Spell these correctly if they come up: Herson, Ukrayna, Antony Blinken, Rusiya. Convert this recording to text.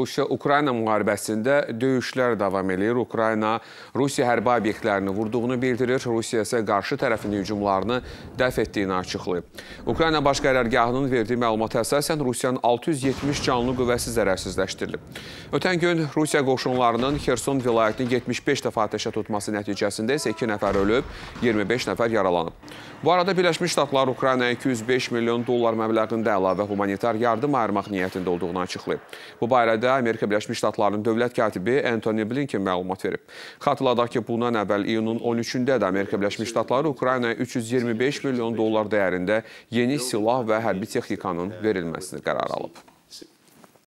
Rusiya-Ukrayna müharibəsində döyüşlər davam edir. Ukrayna Rusiya hərbi obyektlərini vurduğunu bildirir. Rusiya isə qarşı tərəfin hücumlarını dəf etdiyini açıqlayıb. Ukrayna Baş Qərargahının verdiyi məlumata əsasən Rusiyanın 670 canlı qüvvəsi zərərsizləşdirilib. Ötən gün Rusiya qoşunlarının Herson vilayətini 75 dəfə atəşə tutması nəticəsində isə 2 nəfər ölüb, 25 nəfər yaralanıb. Bu arada Birləşmiş Ştatlar Ukraynaya 205 milyon dollar məbləğində əlavə humanitar yardım ayırmaq niyyətində olduğunu açıqlayıb. Bu barədə Amerika Birləşmiş Ştatlarının dövlət katibi Antony Blinken məlumat verib. Xatırladaq ki, bundan əvvəl iyunun 13-də də Amerika Birləşmiş Ştatları Ukraynaya 325 milyon dollar dəyərində yeni silah və hərbi texnikanın verilməsini qərar alıb.